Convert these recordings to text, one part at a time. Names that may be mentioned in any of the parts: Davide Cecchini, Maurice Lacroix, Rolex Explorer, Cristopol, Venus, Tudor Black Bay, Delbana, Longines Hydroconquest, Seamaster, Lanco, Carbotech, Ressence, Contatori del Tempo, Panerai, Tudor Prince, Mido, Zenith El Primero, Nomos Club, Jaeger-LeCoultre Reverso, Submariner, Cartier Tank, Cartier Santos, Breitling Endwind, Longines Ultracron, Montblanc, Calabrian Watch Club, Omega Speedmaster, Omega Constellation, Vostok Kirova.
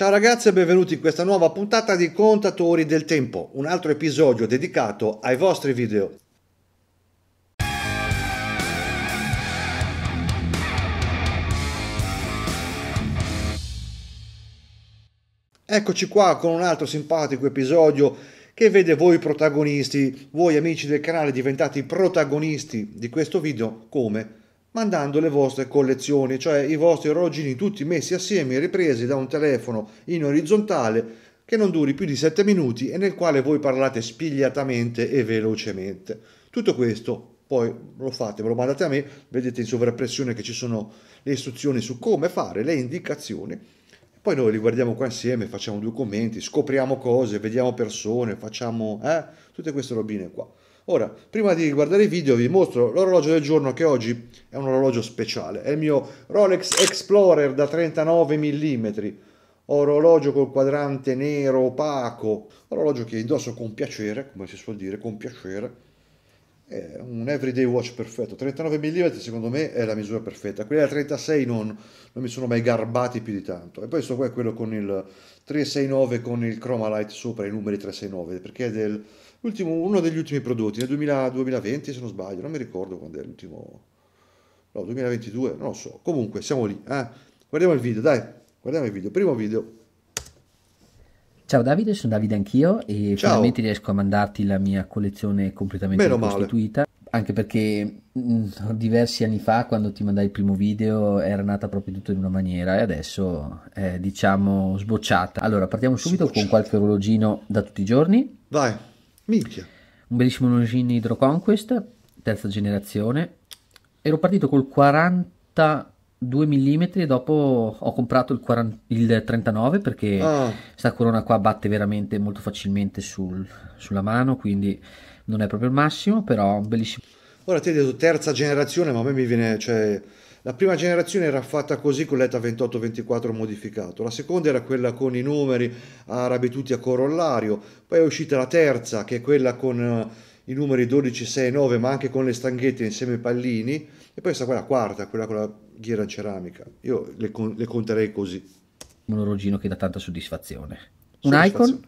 Ciao ragazzi e benvenuti in questa nuova puntata di Contatori del Tempo, un altro episodio dedicato ai vostri video. Eccoci qua con un altro simpatico episodio che vede voi protagonisti, voi amici del canale diventati protagonisti di questo video, come? Mandando le vostre collezioni, cioè i vostri orologini tutti messi assieme e ripresi da un telefono in orizzontale che non duri più di 7 minuti e nel quale voi parlate spigliatamente e velocemente. Tutto questo poi lo fate, ve lo mandate a me, vedete in sovraimpressione che ci sono le istruzioni su come fare, le indicazioni. Poi noi li guardiamo qua insieme, facciamo due commenti, scopriamo cose, vediamo persone, facciamo tutte queste robine qua. Ora, prima di guardare i video vi mostro l'orologio del giorno, che oggi è un orologio speciale, è il mio Rolex Explorer da 39 mm, orologio col quadrante nero opaco, orologio che indosso con piacere, come si suol dire, con piacere, è un everyday watch perfetto, 39 mm secondo me è la misura perfetta, quelli da 36 non mi sono mai garbati più di tanto, e poi questo qua è quello con il 369 con il chroma light sopra, i numeri 369, perché è del... uno degli ultimi prodotti, nel 2020 se non sbaglio, non mi ricordo quando è l'ultimo, no, 2022, non lo so, comunque siamo lì, Guardiamo il video, dai, guardiamo il video, primo video. Ciao Davide, sono Davide anch'io e finalmente riesco a mandarti la mia collezione completamente ricostituita, anche perché diversi anni fa quando ti mandai il primo video era nata proprio tutto in una maniera e adesso è diciamo sbocciata. Allora partiamo subito con qualche orologino da tutti i giorni. Vai. Minchia. Un bellissimo Longines Hydroconquest, terza generazione, ero partito col 42 mm e dopo ho comprato il 39 perché questa corona qua batte veramente molto facilmente sulla mano, quindi non è proprio il massimo, però un bellissimo... Ora ti hai detto terza generazione, ma a me mi viene... Cioè... La prima generazione era fatta così con l'ETA 28-24 modificato, la seconda era quella con i numeri arabi tutti a corollario, poi è uscita la terza che è quella con i numeri 12-6-9 ma anche con le stanghette insieme ai pallini, e poi questa qua è la quarta, quella con la ghiera in ceramica, io le conterei così. Un orologino che dà tanta soddisfazione. Un Icon,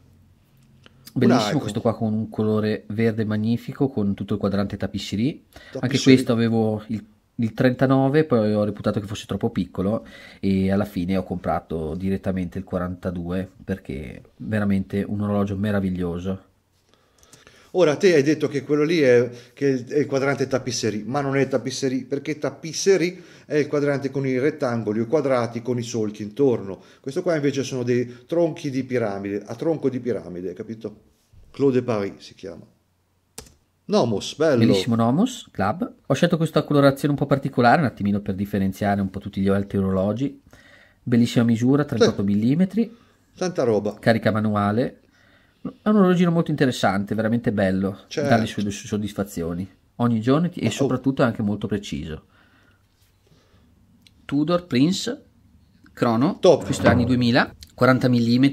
bellissimo questo qua con un colore verde magnifico con tutto il quadrante tapisserie, anche questo avevo il 39, poi ho reputato che fosse troppo piccolo e alla fine ho comprato direttamente il 42 perché veramente un orologio meraviglioso. Ora te hai detto che quello lì è il quadrante tapisserie, ma non è tapisserie perché tapisserie è il quadrante con i rettangoli o quadrati con i solchi intorno, questo qua invece sono dei tronchi di piramide, a tronco di piramide, capito? Clos de Paris si chiama. Nomos, bello. Bellissimo Nomos Club. Ho scelto questa colorazione un po' particolare, un attimino per differenziare un po' tutti gli altri orologi. Bellissima misura, 38 mm. Tanta roba. Carica manuale. È un orologino molto interessante, veramente bello. Certo. Dà le sue soddisfazioni. Ogni giorno e soprattutto è anche molto preciso. Tudor Prince, crono, top. Questo è anni 2000, 40 mm.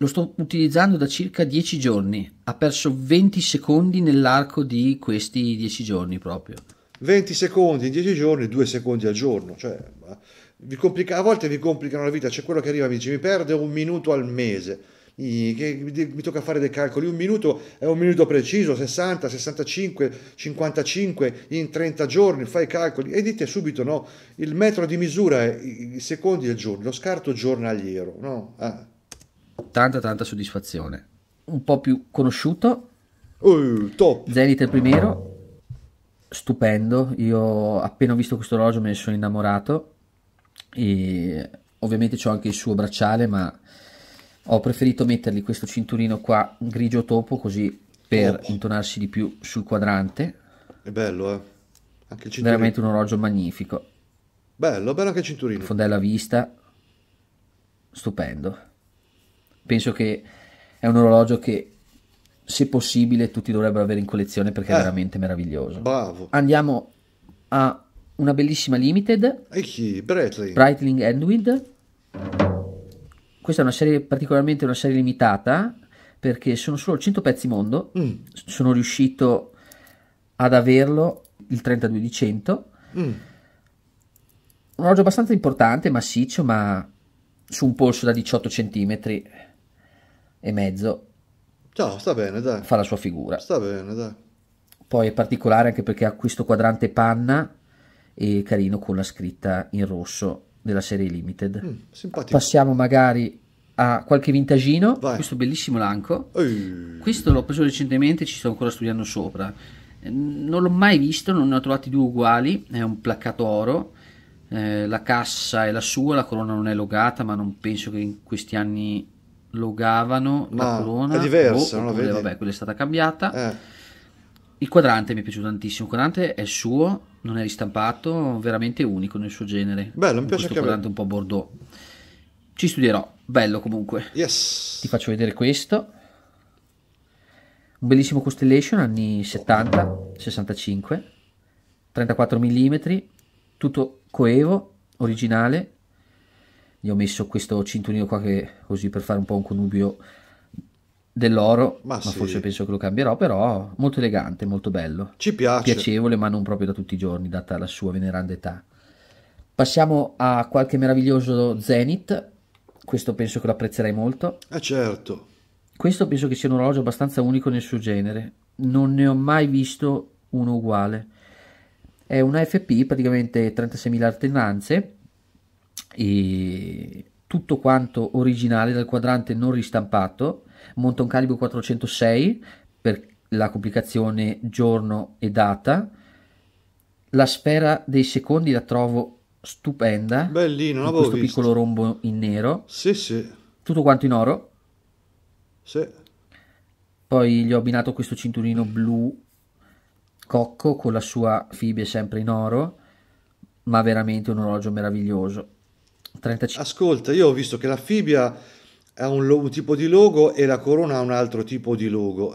Lo sto utilizzando da circa 10 giorni, ha perso 20 secondi nell'arco di questi 10 giorni proprio. 20 secondi in 10 giorni, 2 secondi al giorno, cioè a volte vi complicano la vita, c'è quello che arriva e mi dice mi perde un minuto al mese, mi tocca fare dei calcoli, un minuto è un minuto preciso, 60, 65, 55 in 30 giorni, fai i calcoli e dite subito no, il metro di misura è i secondi del giorno, lo scarto giornaliero, no? Tanta soddisfazione. Un po' più conosciuto, top. Zenith El Primero, stupendo, io appena ho visto questo orologio me ne sono innamorato e ovviamente c'ho anche il suo bracciale, ma ho preferito mettergli questo cinturino qua grigio topo così per intonarsi di più sul quadrante. È bello, anche il cinturino. Veramente un orologio magnifico. Bello anche il cinturino. Fondello a vista, stupendo. Penso che è un orologio che, se possibile, tutti dovrebbero avere in collezione perché è veramente meraviglioso. Bravo. Andiamo a una bellissima Limited. Breitling Endwind. Questa è una serie, particolarmente una serie limitata, perché sono solo 100 pezzi mondo. Sono riuscito ad averlo il 32 di 100. Un orologio abbastanza importante, massiccio, ma... su un polso da 18,5 cm. Ciao, sta bene, dai. Fa la sua figura. Sta bene, dai. Poi è particolare anche perché ha questo quadrante panna e carino con la scritta in rosso della serie Limited. Simpatico. Passiamo magari a qualche vintagino. Vai. Questo bellissimo Lanco. Questo l'ho preso recentemente, ci sto ancora studiando sopra. Non l'ho mai visto, non ne ho trovati due uguali. È un placcato oro. La cassa è la sua, la corona non è logata, ma non penso che in questi anni logavano la corona. È diversa, non la vedi? Vabbè, quella è stata cambiata. Il quadrante mi è piaciuto tantissimo. Il quadrante è suo, non è ristampato, veramente unico nel suo genere. Bello, mi piace anche a me. Questo quadrante un po' bordeaux. Ci studierò, bello comunque. Yes. Ti faccio vedere questo. Un bellissimo Constellation, anni 70, 65, 34 mm, tutto coevo, originale. Gli ho messo questo cinturino qua che così per fare un po' un connubio dell'oro, ma sì, forse penso che lo cambierò, però molto elegante, molto bello. Ci piace. Piacevole, ma non proprio da tutti i giorni, data la sua veneranda età. Passiamo a qualche meraviglioso Zenith, questo penso che lo apprezzerai molto. Certo. Questo penso che sia un orologio abbastanza unico nel suo genere, non ne ho mai visto uno uguale. È una FP, praticamente 36.000 attenanze, e tutto quanto originale dal quadrante non ristampato. Monta un calibro 406 per la complicazione giorno e data. La sfera dei secondi la trovo stupenda. Bellino, non questo visto. Piccolo rombo in nero. Sì, sì. Tutto quanto in oro. Sì. Poi gli ho abbinato questo cinturino blu cocco con la sua fibbia sempre in oro, ma veramente un orologio meraviglioso. 35. Ascolta, io ho visto che la fibbia ha un tipo di logo e la corona ha un altro tipo di logo,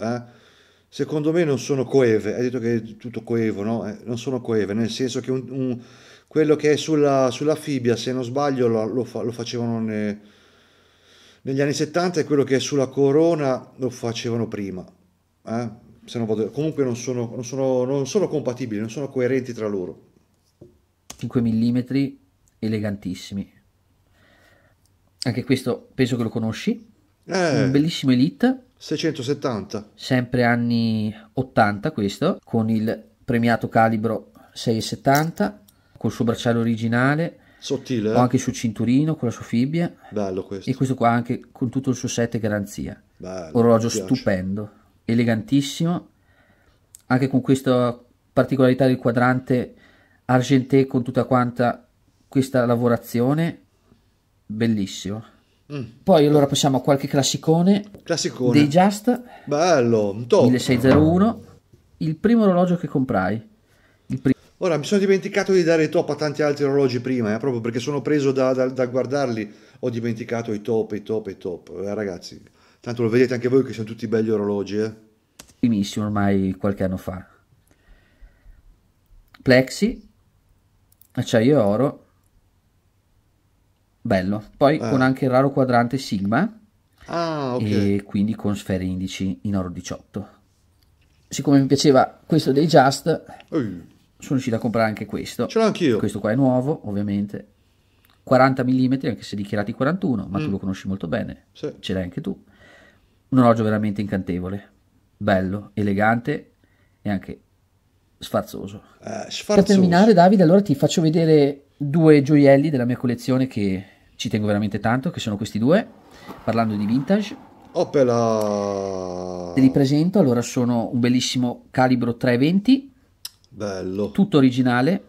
secondo me non sono coeve. Hai detto che è tutto coevo, no? Non sono coeve, nel senso che quello che è sulla fibbia, se non sbaglio, lo facevano negli anni 70, e quello che è sulla corona lo facevano prima, se non vado, comunque non sono compatibili, non sono coerenti tra loro. 5 mm, elegantissimi. Anche questo penso che lo conosci. Un bellissimo Elite 670, sempre anni 80, questo con il premiato calibro 6,70, col suo bracciale originale sottile, o anche sul cinturino con la sua fibbia. Bello questo. E questo qua anche con tutto il suo set garanzia. Bello, orologio stupendo, elegantissimo, anche con questa particolarità del quadrante argenté con tutta quanta questa lavorazione. Bellissimo. Poi allora passiamo a qualche classicone dei Just. Bello, un top. 1601, il primo orologio che comprai. Ora mi sono dimenticato di dare i top a tanti altri orologi prima, proprio perché sono preso da guardarli, ho dimenticato i top. Ragazzi, tanto lo vedete anche voi che sono tutti belli orologi, primissimo ormai qualche anno fa. Plexi, acciaio e oro. Bello, poi con anche il raro quadrante Sigma, okay. E quindi con sfere indici in oro 18. Siccome mi piaceva questo dei Just, sono riuscito a comprare anche questo. Ce l'ho anch'io. Questo qua è nuovo, ovviamente, 40 mm, anche se dichiarati 41, ma tu lo conosci molto bene, sì. Ce l'hai anche tu. Un orologio veramente incantevole, bello, elegante e anche sfarzoso. Per terminare, Davide, allora ti faccio vedere due gioielli della mia collezione che ci tengo veramente tanto, che sono questi due, parlando di vintage. Te li presento. Allora, sono un bellissimo calibro 320, bello, tutto originale,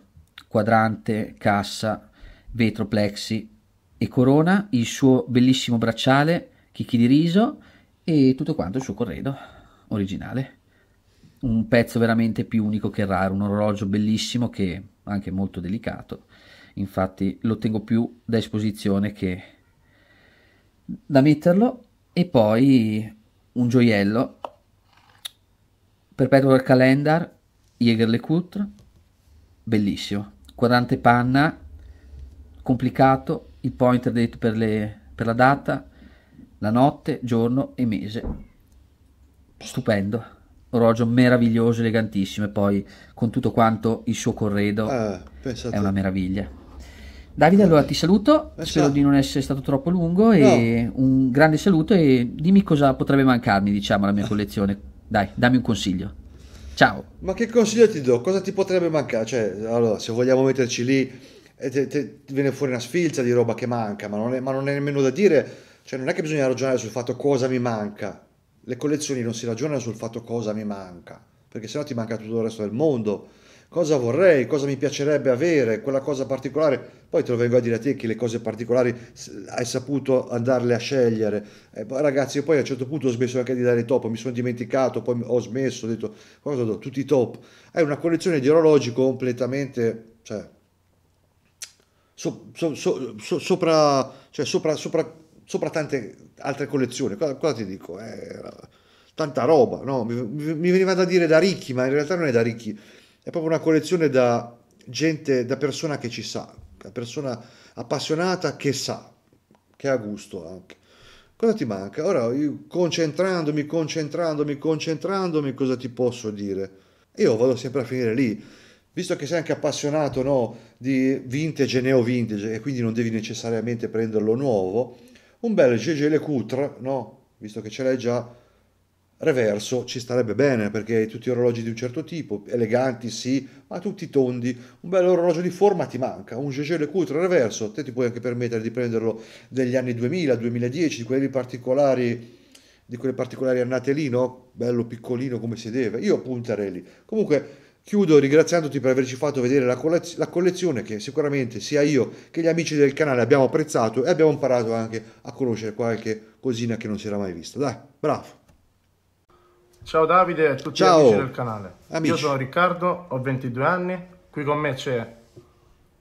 quadrante, cassa, vetro, plexi e corona, il suo bellissimo bracciale chicchi di riso e tutto quanto il suo corredo originale. Un pezzo veramente più unico che raro, un orologio bellissimo che anche molto delicato. Infatti lo tengo più da esposizione che da metterlo. E poi un gioiello, perpetual calendar Jaeger-LeCoultre, bellissimo, quadrante panna complicato, il pointer detto per la data, la notte, giorno e mese. Stupendo orologio, meraviglioso, elegantissimo, e poi con tutto quanto il suo corredo è una meraviglia. Davide, allora ti saluto, spero di non essere stato troppo lungo, e un grande saluto, e dimmi cosa potrebbe mancarmi, diciamo, alla mia collezione. Dai, dammi un consiglio. Ciao. Ma che consiglio ti do? Cosa ti potrebbe mancare? Cioè, allora, se vogliamo metterci lì, viene fuori una sfilza di roba che manca, ma non è nemmeno da dire, cioè non è che bisogna ragionare sul fatto cosa mi manca. Le collezioni non si ragionano sul fatto cosa mi manca, perché sennò ti manca tutto il resto del mondo. Cosa vorrei, cosa mi piacerebbe avere, quella cosa particolare. Poi te lo vengo a dire a te che le cose particolari hai saputo andarle a scegliere. Ragazzi, io poi a un certo punto ho smesso anche di dare i top, mi sono dimenticato, poi ho smesso, ho detto, cosa do? Tutti i top. È una collezione di orologi completamente, cioè, sopra tante altre collezioni. Cosa ti dico? Tanta roba, no? Mi veniva da dire da ricchi, ma in realtà non è da ricchi. È proprio una collezione da gente, da persona che ci sa, da persona appassionata che sa, che ha gusto anche. Cosa ti manca? Ora, io concentrandomi, cosa ti posso dire? Io vado sempre a finire lì, visto che sei anche appassionato, no, di vintage e neo vintage, e quindi non devi necessariamente prenderlo nuovo, un bel Jaeger-LeCoultre, no, visto che ce l'hai già, reverso ci starebbe bene, perché tutti orologi di un certo tipo, eleganti sì, ma tutti tondi. Un bel orologio di forma ti manca, un Jaeger-LeCoultre reverso, te ti puoi anche permettere di prenderlo degli anni 2000, 2010, di quelle particolari annate lì, no? Bello piccolino come si deve, io punterei lì. Comunque chiudo ringraziandoti per averci fatto vedere la collezione che sicuramente sia io che gli amici del canale abbiamo apprezzato, e abbiamo imparato anche a conoscere qualche cosina che non si era mai vista. Dai, bravo! Ciao Davide a tutti gli amici del canale. Amici. Io sono Riccardo, ho 22 anni, qui con me c'è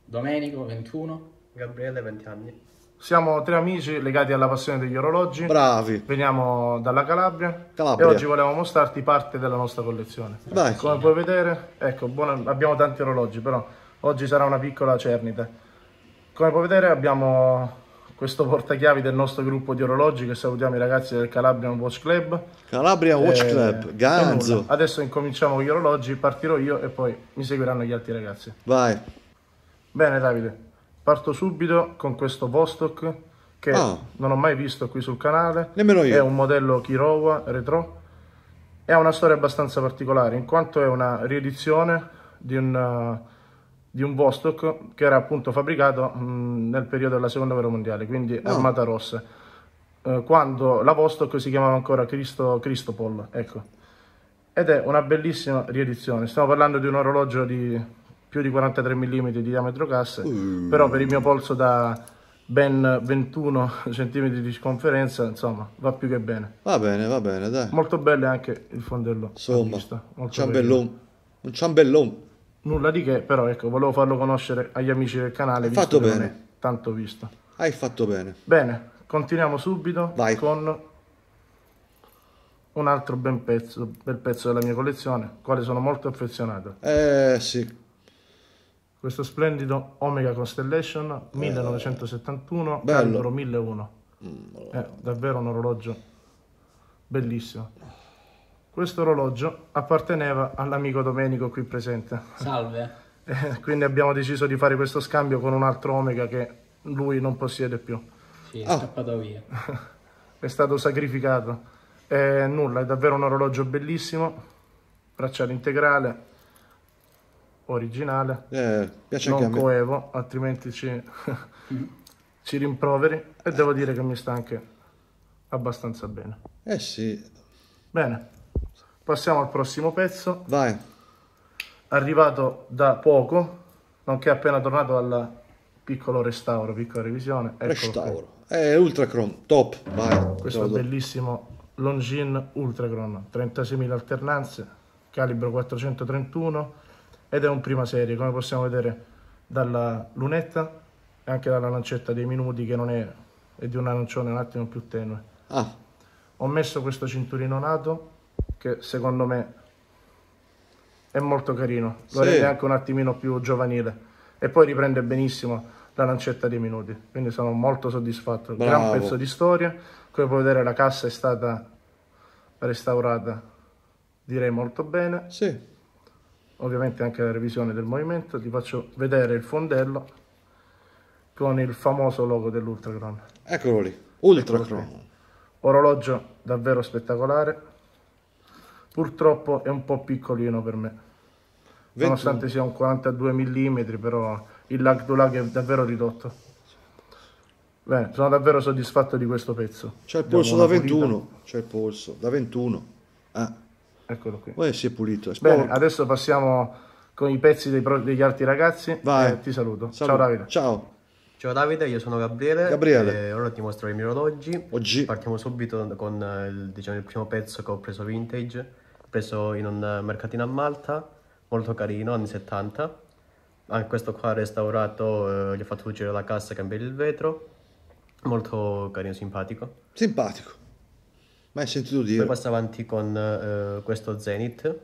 Domenico, 21, Gabriele, 20 anni. Siamo tre amici legati alla passione degli orologi. Bravi. Veniamo dalla Calabria. E oggi volevamo mostrarti parte della nostra collezione. Dai. Come puoi vedere, ecco, abbiamo tanti orologi, però oggi sarà una piccola cernita. Come puoi vedere abbiamo questo portachiavi del nostro gruppo di orologi, che salutiamo i ragazzi del Calabrian Watch Club. Calabrian Watch Club, ganzo! Adesso incominciamo con gli orologi, partirò io e poi mi seguiranno gli altri ragazzi. Vai! Bene Davide, parto subito con questo Vostok che non ho mai visto qui sul canale. Nemmeno io. È un modello Kirova retro e ha una storia abbastanza particolare, in quanto è una riedizione di un Vostok che era appunto fabbricato nel periodo della seconda guerra mondiale, quindi Armata Rossa, quando la Vostok si chiamava ancora Cristopol, ecco. Ed è una bellissima riedizione, stiamo parlando di un orologio di più di 43 mm di diametro cassa, però per il mio polso da ben 21 cm di circonferenza, insomma, va più che bene. Va bene, dai. Molto bello anche il fondello. Insomma, un ciambellon. Nulla di che, però ecco, volevo farlo conoscere agli amici del canale. Hai fatto bene. Non è tanto visto. Hai fatto bene. Bene, continuiamo subito. Vai. Con un altro bel pezzo della mia collezione, quale sono molto affezionato. Sì. Questo splendido Omega Constellation 1971, calibro 1001. È davvero un orologio bellissimo. Questo orologio apparteneva all'amico Domenico qui presente. Salve. Quindi abbiamo deciso di fare questo scambio con un altro Omega che lui non possiede più. Sì, è scappato via. È stato sacrificato. Nulla, è davvero un orologio bellissimo. Bracciale integrale, originale, piace non anche coevo, altrimenti ci rimproveri. E devo dire che mi sta anche abbastanza bene. Eh sì. Bene. Passiamo al prossimo pezzo. Vai. Arrivato da poco, nonché appena tornato dal piccolo restauro, piccola revisione. Eccolo restauro. Qui. È Ultracron, top. Vai. Questo bellissimo Longines Ultracron, 36.000 alternanze, calibro 431 ed è un prima serie, come possiamo vedere dalla lunetta e anche dalla lancetta dei minuti, che non è di un arancione un attimo più tenue. Ho messo questo cinturino nato, che secondo me è molto carino, lo rende anche un attimino più giovanile, e poi riprende benissimo la lancetta dei minuti, quindi sono molto soddisfatto. Bravo. Gran pezzo di storia, come puoi vedere la cassa è stata restaurata direi molto bene, ovviamente anche la revisione del movimento. Ti faccio vedere il fondello, con il famoso logo dell'Ultracron. Eccolo lì, Ultracron. Orologio davvero spettacolare, purtroppo è un po' piccolino per me, 21. Nonostante sia un 42 mm, però il lag to lag è davvero ridotto. Bene, sono davvero soddisfatto di questo pezzo. C'è il polso da 21, c'è il polso da 21. Ah, eccolo qui. Poi si è pulito. È bene, adesso passiamo con i pezzi degli altri ragazzi. Vai. Ti saluto. Ciao Davide. Ciao. Ciao Davide, io sono Gabriele. Gabriele. Ora ti mostro i miei orologi. Oggi partiamo subito con il primo pezzo che ho preso vintage, preso in un mercatino a Malta, molto carino, anni 70. Anche questo qua restaurato, gli ho fatto fuggire la cassa e cambiare il vetro. Molto carino, simpatico. Simpatico, mai sentito dire. Poi passo avanti con questo Zenith,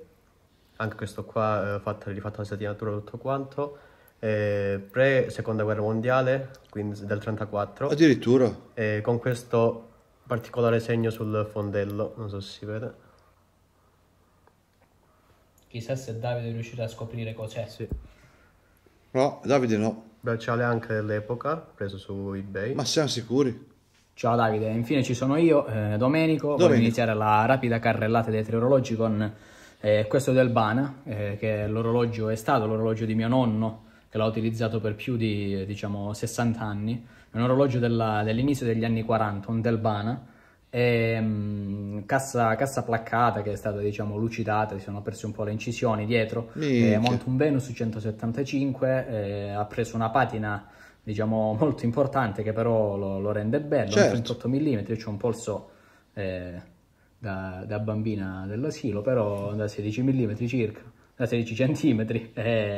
anche questo qua rifatto la satinatura tutto quanto. Pre-seconda guerra mondiale, quindi del 34 addirittura, con questo particolare segno sul fondello, non so se si vede. Chissà se Davide riuscirà a scoprire cos'è. Sì. No, Davide no. Bracciale anche dell'epoca, preso su eBay. Ma siamo sicuri? Ciao Davide, infine ci sono io, Domenico. Voglio iniziare la rapida carrellata dei tre orologi con questo Delbana, che l'orologio è stato l'orologio di mio nonno, che l'ha utilizzato per più di, diciamo, 60 anni. È un orologio dell'inizio degli anni 40, un Delbana, cassa placcata che è stata, diciamo, lucidata, si sono perse un po' le incisioni dietro, monta un Venus 175, ha preso una patina, diciamo, molto importante che però lo rende bello, certo. 38 mm, c'è un polso da bambina dell'asilo, però da 16 mm circa, da 16 cm,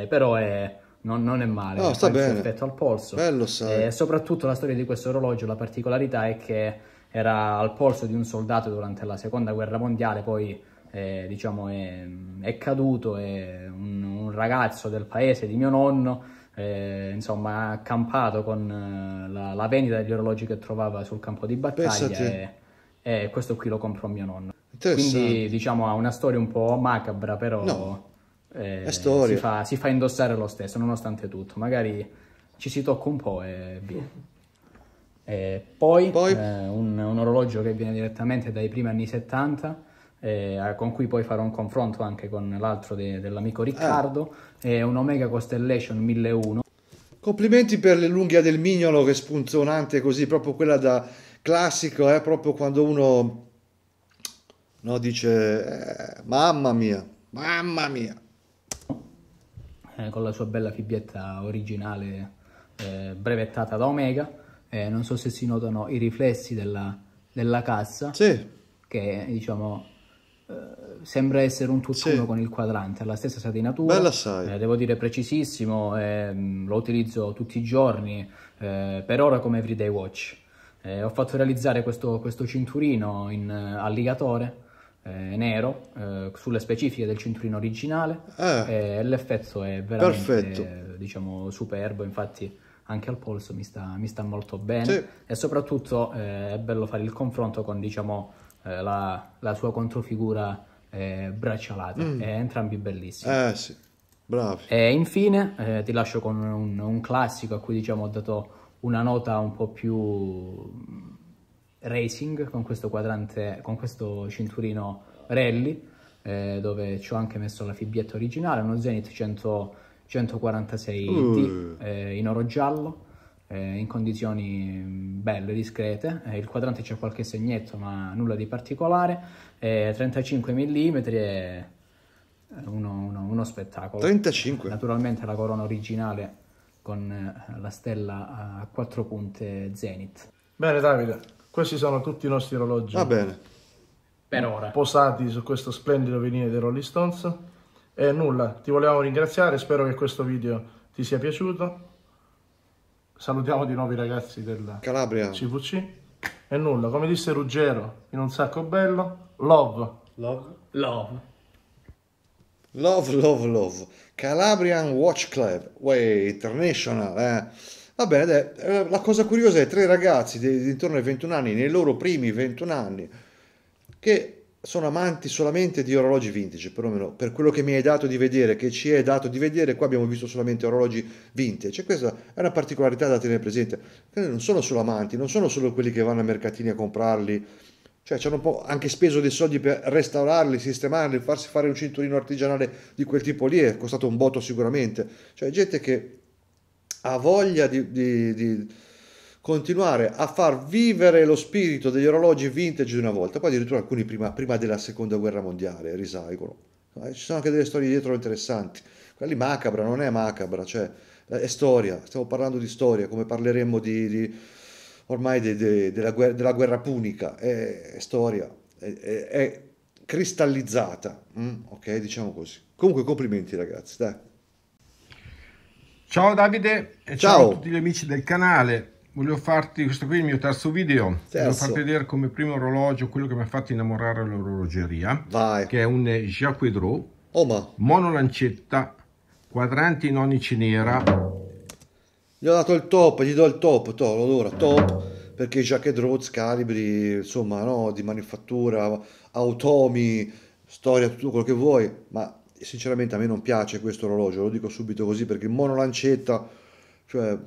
però è... Non è male, no, sta bene rispetto al polso. Bello, sai. E soprattutto la storia di questo orologio, la particolarità è che era al polso di un soldato durante la seconda guerra mondiale, poi diciamo è caduto, è un ragazzo del paese di mio nonno, insomma, ha accampato con la vendita degli orologi che trovava sul campo di battaglia, e questo qui lo comprò mio nonno. Quindi, diciamo, ha una storia un po' macabra, però... No. Si fa indossare lo stesso nonostante tutto, magari ci si tocca un po' e via. Poi un orologio che viene direttamente dai primi anni 70, con cui poi farò un confronto anche con l'altro dell'amico Riccardo, è un Omega Constellation 1001. Complimenti per le l'unghia del mignolo che è spunzonante così, proprio quella da classico, proprio quando uno no, dice mamma mia, con la sua bella fibietta originale, brevettata da Omega. Non so se si notano i riflessi della cassa, sì, che, diciamo, sembra essere un tutt'uno, sì, con il quadrante, ha la stessa satinatura. Bella, sai. Devo dire precisissimo, lo utilizzo tutti i giorni, per ora come everyday watch. Ho fatto realizzare questo cinturino in alligatore nero, sulle specifiche del cinturino originale, l'effetto è veramente, diciamo, superbo. Infatti anche al polso mi sta molto bene, sì. E soprattutto è bello fare il confronto con, diciamo, la sua controfigura braccialata, entrambi bellissimi, sì. Bravi. E infine ti lascio con un classico a cui, diciamo, ho dato una nota un po' più racing, con questo quadrante, con questo cinturino rally, dove ci ho anche messo la fibietta originale, uno Zenith 146D in oro giallo, in condizioni belle, discrete. Il quadrante c'è qualche segnetto ma nulla di particolare, 35 mm, è uno spettacolo. 35. Naturalmente la corona originale con la stella a 4 punte Zenith. Bene Davide, questi sono tutti i nostri orologi. Va bene. Per ora. Posati su questo splendido vinile dei Rolling Stones. E nulla, ti volevamo ringraziare, spero che questo video ti sia piaciuto. Salutiamo di nuovo i ragazzi della Calabria CVC. E nulla, come disse Ruggero in Un Sacco Bello, love. Love. Love. Love, love, love. Calabrian Watch Club. Way international, Va bene, la cosa curiosa è tre ragazzi intorno ai 21 anni, nei loro primi 21 anni, che sono amanti solamente di orologi vintage, perlomeno per quello che mi hai dato di vedere, che ci è dato di vedere, qua abbiamo visto solamente orologi vintage. Questa è una particolarità da tenere presente. Non sono solo amanti, non sono solo quelli che vanno a mercatini a comprarli, cioè ci hanno un po' anche speso dei soldi per restaurarli, sistemarli, farsi fare un cinturino artigianale di quel tipo lì, è costato un botto sicuramente. Cioè gente che ha voglia di continuare a far vivere lo spirito degli orologi vintage di una volta, poi addirittura alcuni prima della seconda guerra mondiale risalgono. Ci sono anche delle storie dietro interessanti, quella lì macabra, non è macabra, cioè è storia, stiamo parlando di storia, come parleremmo ormai della guerra punica, è storia, è cristallizzata, ok, diciamo così. Comunque complimenti ragazzi, dai. Ciao Davide e ciao a tutti gli amici del canale. Volevo farti, questo qui è il mio terzo video, volevo farti vedere come primo orologio quello che mi ha fatto innamorare l'orologeria, che è un Jaeger-LeCoultre, monolancetta, quadranti nonici nera. Gli ho dato il top, gli do il top, allora top, perché Jaeger-LeCoultre, calibri, insomma, no, di manifattura, automi, storia, tutto quello che vuoi, ma sinceramente a me non piace questo orologio, lo dico subito così, perché il monolancetta, cioè...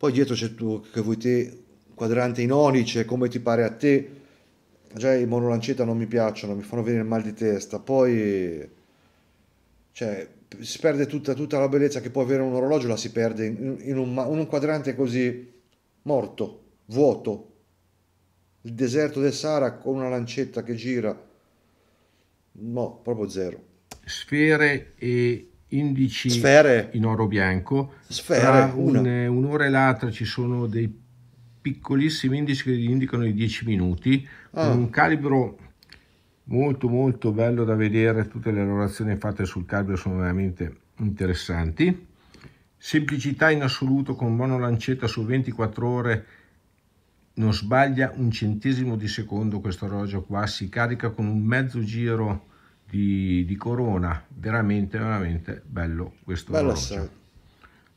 Poi dietro c'è tu che vuoi te, quadrante in onice, come ti pare a te. Già i monolancetta non mi piacciono, mi fanno venire il mal di testa. Poi cioè, si perde tutta la bellezza che può avere un orologio, la si perde in un quadrante così morto, vuoto. Il deserto del Sahara con una lancetta che gira. No, proprio zero. Sfere e... indici sfere in oro bianco, sfere, un'ora e l'altra ci sono dei piccolissimi indici che indicano i 10 minuti, un calibro molto molto bello da vedere, tutte le lavorazioni fatte sul calibro sono veramente interessanti, semplicità in assoluto, con monolancetta su 24 ore non sbaglia un centesimo di secondo, questo orologio qua si carica con un mezzo giro di corona, veramente veramente bello questo orologio.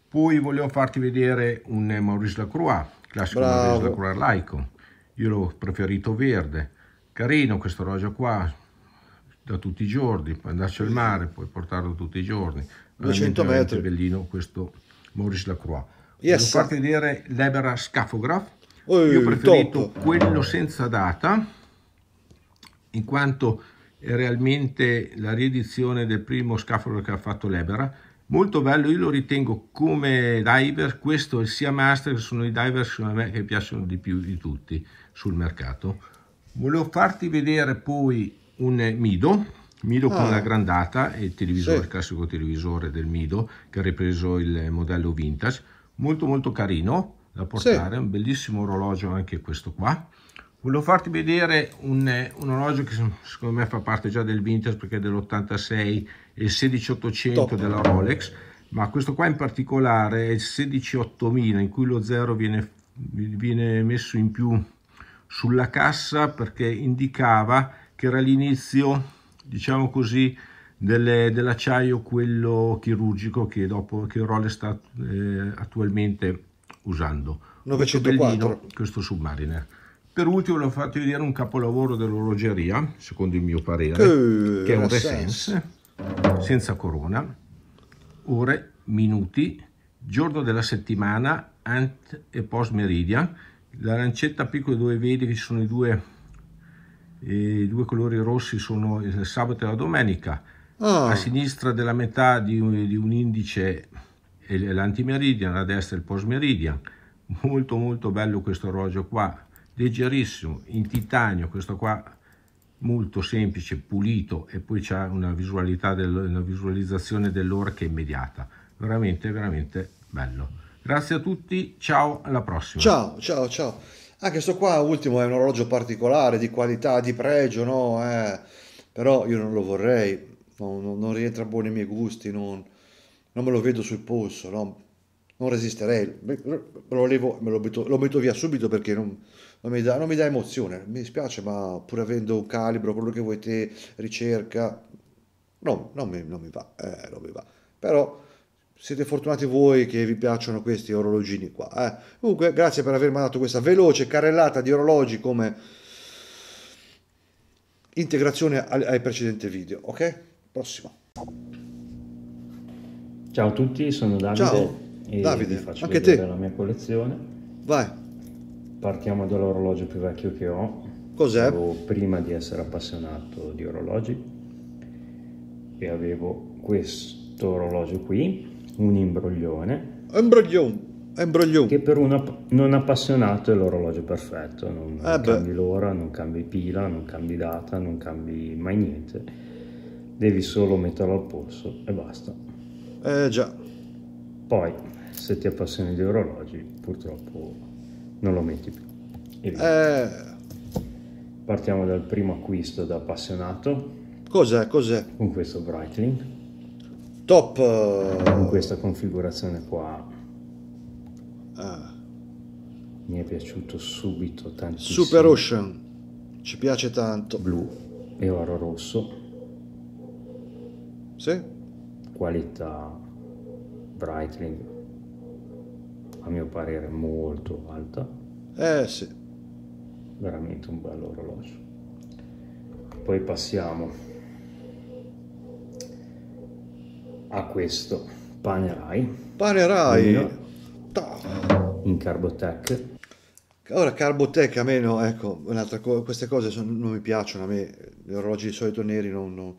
Poi volevo farti vedere un Maurice Lacroix, classico Maurice Lacroix laico, io l'ho preferito verde, carino questo orologio qua, da tutti i giorni, puoi andarci al mare, puoi portarlo tutti i giorni, 200 metri, bellino questo Maurice Lacroix. Volevo farti vedere l'Ebera Scafograph, io ho preferito quello senza data, in quanto è realmente la riedizione del primo scafolo che ha fatto l'Ebera, molto bello, io lo ritengo come diver, questo e il Seamaster sono i diver secondo me che piacciono di più di tutti sul mercato. Volevo farti vedere poi un Mido con la grandata e il televisore, il classico televisore del Mido che ha ripreso il modello vintage, molto molto carino da portare, un bellissimo orologio anche questo qua. Volevo farti vedere un orologio che secondo me fa parte già del vintage perché è dell'86 e il 16800 della Rolex, ma questo qua in particolare è il 16800 in cui lo 0 viene messo in più sulla cassa perché indicava che era l'inizio, diciamo così, dell'acciaio quello chirurgico che dopo che Rolex sta attualmente usando. 904. Bellino, questo Submariner. Per ultimo l'ho fatto vedere un capolavoro dell'orologeria, secondo il mio parere, che è un Ressence, senza corona, ore, minuti, giorno della settimana, ant e post meridian. La lancetta piccola dove vedi che sono i due colori rossi, sono il sabato e la domenica. A sinistra della metà di un indice è l'antimeridian, a destra il post meridian. Molto molto bello questo orologio qua. Leggerissimo, in titanio, questo qua molto semplice, pulito, e poi c'è una visualizzazione dell'ora che è immediata, veramente veramente bello. Grazie a tutti, ciao, alla prossima. Ciao ciao ciao. Anche questo qua ultimo è un orologio particolare, di qualità, di pregio, no? Però io non lo vorrei, non rientra buono ai miei gusti, non me lo vedo sul polso, no? Non resisterei, lo metto via subito perché non mi dà emozione, mi dispiace, ma pur avendo un calibro, quello che vuoi te, ricerca, no, non mi va. Però siete fortunati voi che vi piacciono questi orologini qua. Comunque grazie per aver mandato questa veloce carrellata di orologi come integrazione al precedente video, ok? Prossimo. Ciao a tutti, sono Davide. Ciao. E Davide, vi faccio anche vedere te la mia collezione. Vai. Partiamo dall'orologio più vecchio che ho. Cos'è? Prima di essere appassionato di orologi, e avevo questo orologio qui, un imbroglione. Imbroglione. Che per un non appassionato è l'orologio perfetto, non cambi l'ora, non cambi pila, non cambi data, non cambi mai niente, devi solo metterlo al polso e basta. Già. Poi se ti appassioni di orologi purtroppo non lo metti più. Partiamo dal primo acquisto da appassionato. Cos'è? Con questo Breitling. Top! Con questa configurazione qua. Mi è piaciuto subito tantissimo. Super Ocean, ci piace tanto. Blu e oro rosso. Sì. Qualità Breitling, a mio parere molto alta. Sì. Veramente un bello orologio. Poi passiamo a questo Panerai. In Carbotech. Ora Carbotech a me no, ecco, un'altra cosa, queste cose non mi piacciono a me, gli orologi di solito neri non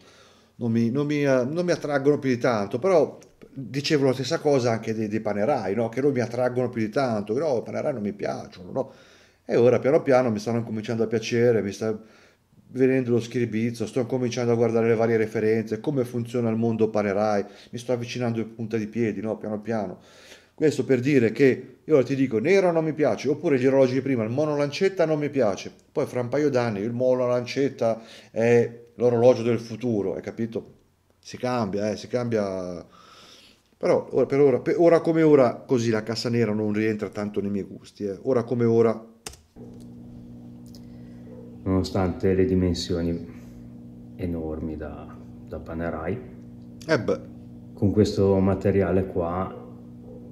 mi attraggono più di tanto, però dicevo la stessa cosa anche dei Panerai, no? Che non mi attraggono più di tanto, no, i Panerai non mi piacciono, no? E ora piano piano mi stanno cominciando a piacere, mi sta venendo lo schiribizzo, sto cominciando a guardare le varie referenze, come funziona il mondo Panerai, mi sto avvicinando in punta di piedi, no? Piano piano. Questo per dire che io ti dico nero non mi piace, oppure gli orologi di prima, il monolancetta non mi piace, poi fra un paio d'anni il monolancetta è l'orologio del futuro, hai capito? Si cambia, però ora come ora così la cassa nera non rientra tanto nei miei gusti, ora come ora. Nonostante le dimensioni enormi da Panerai, con questo materiale qua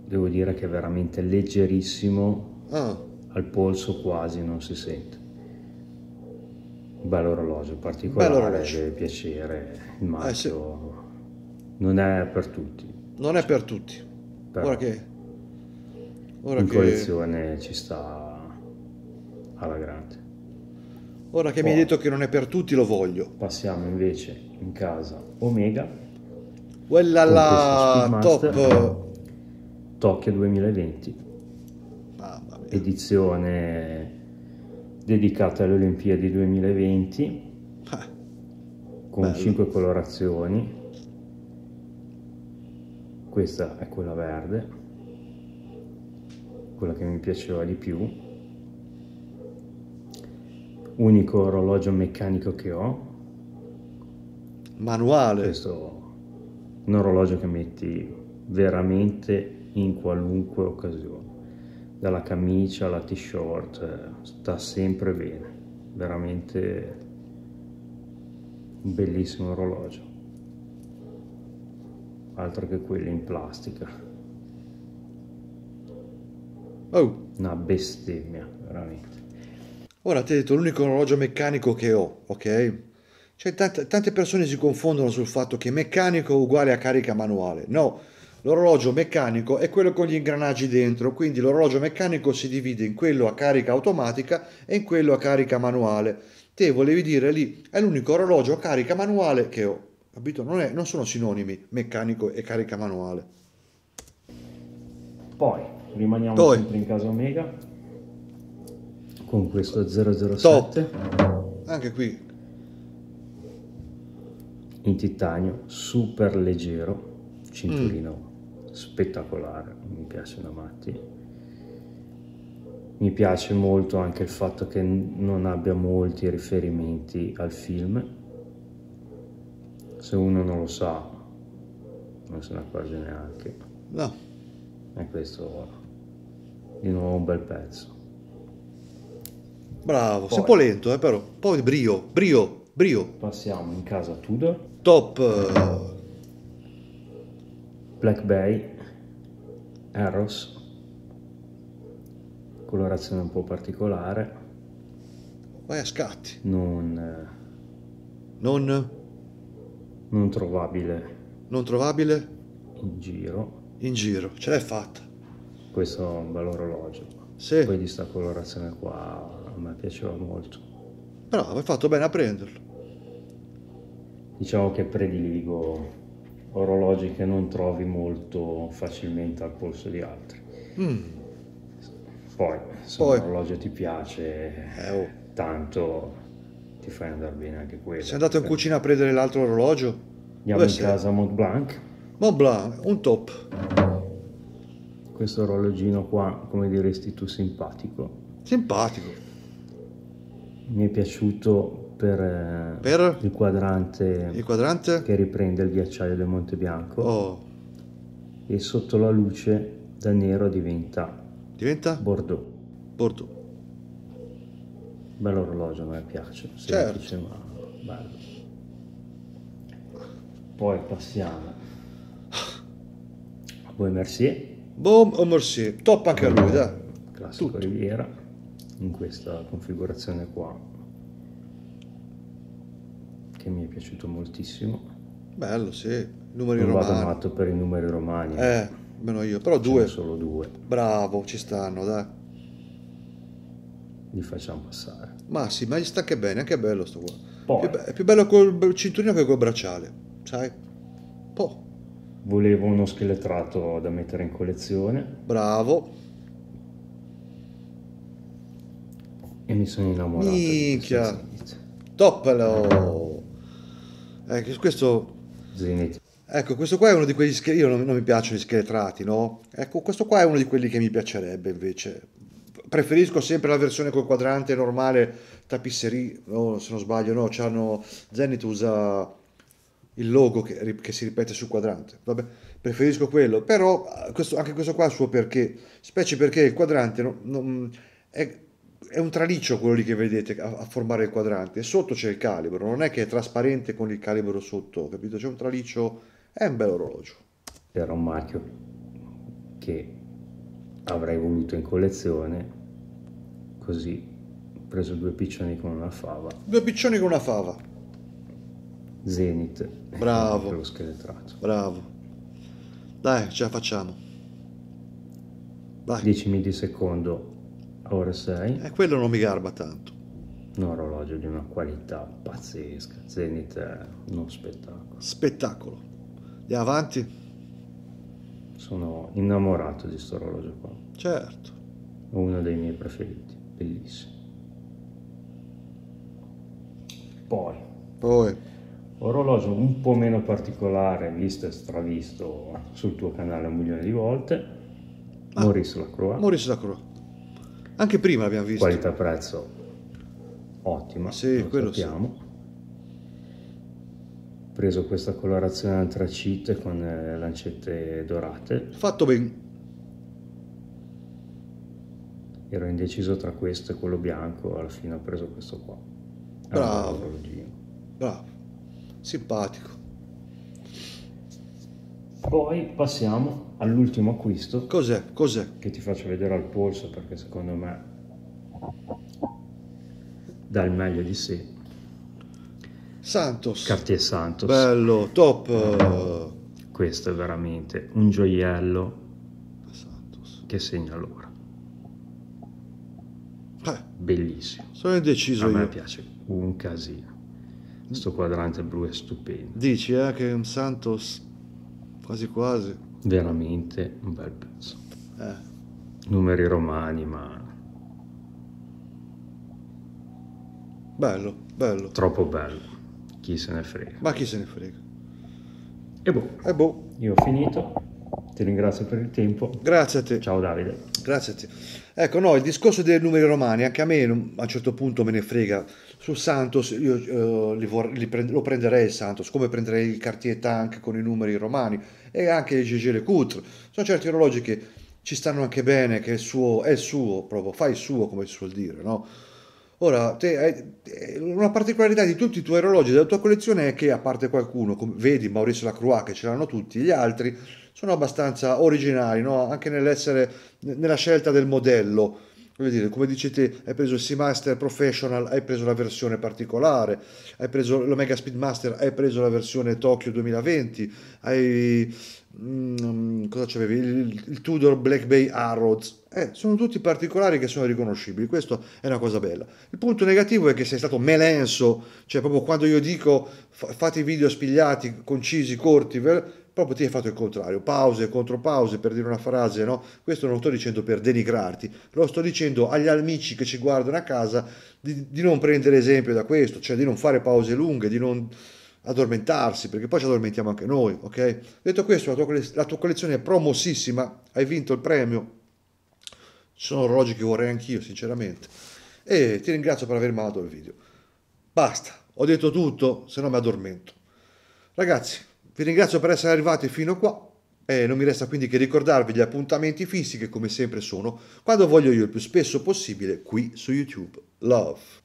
devo dire che è veramente leggerissimo, al polso quasi non si sente. Un bello orologio particolare, deve piacere il marchio. Sì. Non è per tutti. Non è per tutti. Però ora che collezione ci sta alla grande. Ora che mi hai detto che non è per tutti, lo voglio. Passiamo invece in casa Omega. Quella la top. Tokyo 2020, mamma mia. Edizione dedicata alle Olimpiadi 2020, con bello. 5 colorazioni, questa è quella verde, quella che mi piaceva di più, unico orologio meccanico che ho, manuale, questo è un orologio che metti veramente in qualunque occasione, dalla camicia alla t-shirt, sta sempre bene, veramente un bellissimo orologio, altro che quelli in plastica, una bestemmia veramente. Ora ti ho detto l'unico orologio meccanico che ho, ok? Cioè, tante persone si confondono sul fatto che meccanico è uguale a carica manuale, no. L'orologio meccanico è quello con gli ingranaggi dentro, quindi l'orologio meccanico si divide in quello a carica automatica e in quello a carica manuale. Te volevi dire lì, è l'unico orologio a carica manuale che ho, capito? Non sono sinonimi meccanico e carica manuale. Poi rimaniamo sempre in casa Omega con questo 007. Top. Anche qui. In titanio, super leggero. Cinturino spettacolare, mi piace da matti. Mi piace molto anche il fatto che non abbia molti riferimenti al film. Se uno non lo sa, non se ne accorge neanche. No. E questo di nuovo un bel pezzo. Bravo, sei un po' lento, però. Poi brio. Passiamo in casa Tudor. Top. Black Bay, Eros, colorazione un po' particolare. Vai a scatti. Non Non trovabile. Non trovabile? In giro. In giro, ce l'hai fatta. Questo è un bel orologio. Sì. Poi di sta colorazione qua a me piaceva molto. Bravo, hai fatto bene a prenderlo. Diciamo che prediligo orologi che non trovi molto facilmente al polso di altri. Poi, se l'orologio ti piace tanto, ti fai andare bene anche quello. Sei andato in cucina a prendere l'altro orologio? Andiamo in casa a Montblanc. Montblanc, un top. Questo orologino qua, come diresti tu, simpatico. Simpatico. Mi è piaciuto per il quadrante. Il quadrante? Che riprende il ghiacciaio del Monte Bianco. E sotto la luce da nero diventa bordeaux. Bordeaux. Bello orologio, a me piace. Semplice, ma bello. Poi passiamo a Baume & Mercier. Baume & Mercier, top anche a lui, dai. Classico tutto. Riviera, in questa configurazione qua, che mi è piaciuto moltissimo. Bello, sì. Numeri non romani. Vado matto per i numeri romani. Meno io, però due. Solo due. Bravo, ci stanno, dai. Li facciamo passare. Ma sì, ma gli sta che bene, anche bello sto qua. Poi, è più bello col cinturino che col bracciale, sai? Poi. Volevo uno scheletrato da mettere in collezione. Bravo. E mi sono innamorato. Minchia. Toppelo. Ecco, questo... Zenith. Ecco, questo qua è uno di quegli scheletri, io non mi piacciono gli scheletrati, no? Ecco, questo qua è uno di quelli che mi piacerebbe invece. Preferisco sempre la versione col quadrante normale, tapisserie, no, se non sbaglio, no, c'hanno... Zenith usa il logo che si ripete sul quadrante, vabbè, preferisco quello, però questo, anche questo qua ha il suo perché, specie perché il quadrante è un traliccio quello lì che vedete a formare il quadrante, e sotto c'è il calibro, non è che è trasparente con il calibro sotto, capito? C'è un traliccio... È un bel orologio. Era un marchio che avrei voluto in collezione, così ho preso due piccioni con una fava. Due piccioni con una fava. Zenith. Bravo. Per lo scheletrato. Bravo. Dai, ce la facciamo. Dai. 10 millisecondo a ore 6. Quello non mi garba tanto. Un orologio di una qualità pazzesca. Zenith è uno spettacolo. Spettacolo. Andiamo avanti. Sono innamorato di questo orologio qua. Certo. Uno dei miei preferiti. Bellissimo. Poi. Orologio un po' meno particolare, visto e stravisto sul tuo canale 1 milione di volte. Maurice Lacroix. Maurice Lacroix. Anche prima l'abbiamo visto. Qualità prezzo ottima. Sì, quello sappiamo. Sì. Preso questa colorazione antracite con lancette dorate. Fatto bene. Ero indeciso tra questo e quello bianco, alla fine ho preso questo qua. Bravo. Bravo. Simpatico. Poi passiamo all'ultimo acquisto. Cos'è? Cos'è? Che ti faccio vedere al polso perché secondo me dà il meglio di sé. Santos. Cartier Santos. Bello, top. Questo è veramente un gioiello Santos. Che segna l'ora. Bellissimo. Sono indeciso io. A me piace un casino. Questo quadrante blu è stupendo. Dici che è un Santos quasi quasi. Veramente un bel pezzo. Numeri romani, ma... Bello, bello. Troppo bello. Chi se ne frega. Ma chi se ne frega. E boh. E boh. Io ho finito. Ti ringrazio per il tempo. Grazie a te. Ciao Davide. Grazie a te. Ecco, no, il discorso dei numeri romani, anche a me a un certo punto me ne frega. Su Santos io lo prenderei il Santos, come prenderei il Cartier Tank con i numeri romani e anche il Jaeger-LeCoultre. Sono certi orologi che ci stanno anche bene, che è il suo proprio, fa il suo come si suol dire, no? Ora, una particolarità di tutti i tuoi orologi della tua collezione è che, a parte qualcuno, come vedi Maurice Lacroix che ce l'hanno tutti, gli altri sono abbastanza originali, no? Anche nella scelta del modello. voglio dire, come dicete, hai preso il Seamaster Professional, hai preso la versione particolare, hai preso l'Omega Speedmaster, hai preso la versione Tokyo 2020, hai cosa c'avevi? Il Tudor Black Bay Arrows, sono tutti particolari che sono riconoscibili, questo è una cosa bella. Il punto negativo è che sei stato melenso, cioè proprio quando io dico fate i video spigliati, concisi, corti, proprio ti hai fatto il contrario, pause, contropause per dire una frase, no? Questo non lo sto dicendo per denigrarti, lo sto dicendo agli amici che ci guardano a casa di non prendere esempio da questo, cioè di non fare pause lunghe, di non addormentarsi, perché poi ci addormentiamo anche noi, ok? Detto questo, la tua collezione è promossissima, hai vinto il premio, ci sono orologi che vorrei anch'io sinceramente, e ti ringrazio per aver mandato il video. Basta, ho detto tutto, se no mi addormento. Ragazzi, vi ringrazio per essere arrivati fino qua e non mi resta quindi che ricordarvi gli appuntamenti fissi che come sempre sono, quando voglio io, il più spesso possibile, qui su YouTube. Love!